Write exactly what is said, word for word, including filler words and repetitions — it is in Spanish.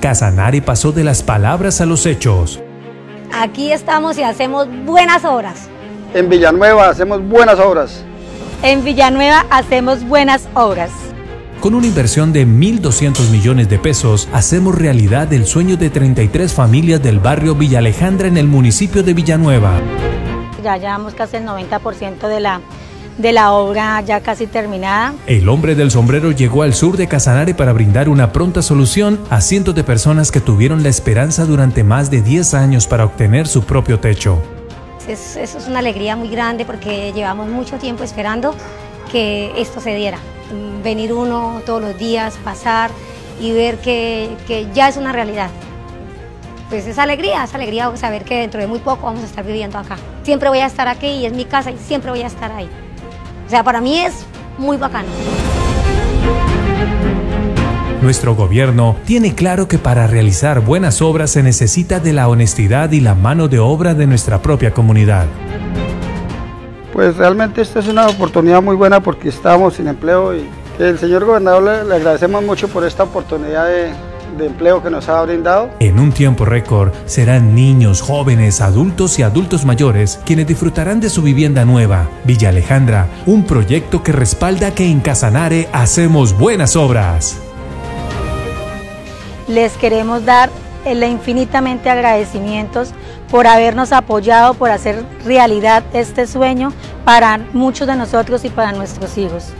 Casanare pasó de las palabras a los hechos. Aquí estamos y hacemos buenas obras. En Villanueva hacemos buenas obras. En Villanueva hacemos buenas obras. Con una inversión de mil doscientos millones de pesos, hacemos realidad el sueño de treinta y tres familias del barrio Villa Alejandra en el municipio de Villanueva. Ya llevamos casi el noventa por ciento de la, de la obra ya casi terminada. El hombre del sombrero llegó al sur de Casanare para brindar una pronta solución a cientos de personas que tuvieron la esperanza durante más de diez años para obtener su propio techo. Eso, eso es una alegría muy grande porque llevamos mucho tiempo esperando que esto se diera. Venir uno todos los días, pasar y ver que, que ya es una realidad. Pues es alegría, es alegría saber que dentro de muy poco vamos a estar viviendo acá. Siempre voy a estar aquí y es mi casa y siempre voy a estar ahí. O sea, para mí es muy bacano. Nuestro gobierno tiene claro que para realizar buenas obras se necesita de la honestidad y la mano de obra de nuestra propia comunidad. Pues realmente esta es una oportunidad muy buena porque estamos sin empleo y el señor gobernador le, le agradecemos mucho por esta oportunidad de, de empleo que nos ha brindado. En un tiempo récord serán niños, jóvenes, adultos y adultos mayores quienes disfrutarán de su vivienda nueva. Villa Alejandra, un proyecto que respalda que en Casanare hacemos buenas obras. Les queremos dar el infinitamente agradecimientos por habernos apoyado, por hacer realidad este sueño para muchos de nosotros y para nuestros hijos.